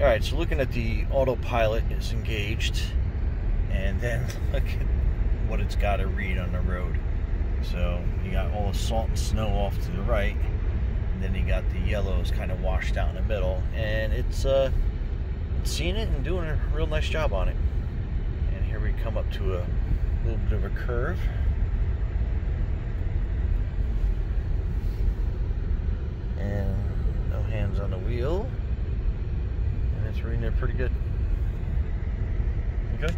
Alright, so looking at the autopilot is engaged, and then look at what it's got to read on the road. So you got all the salt and snow off to the right, and then you got the yellows kind of washed out in the middle, and it's seeing it and doing a real nice job on it. And here we come up to a little bit of a curve. And no hands on the wheel. And it's reading it pretty good. Okay.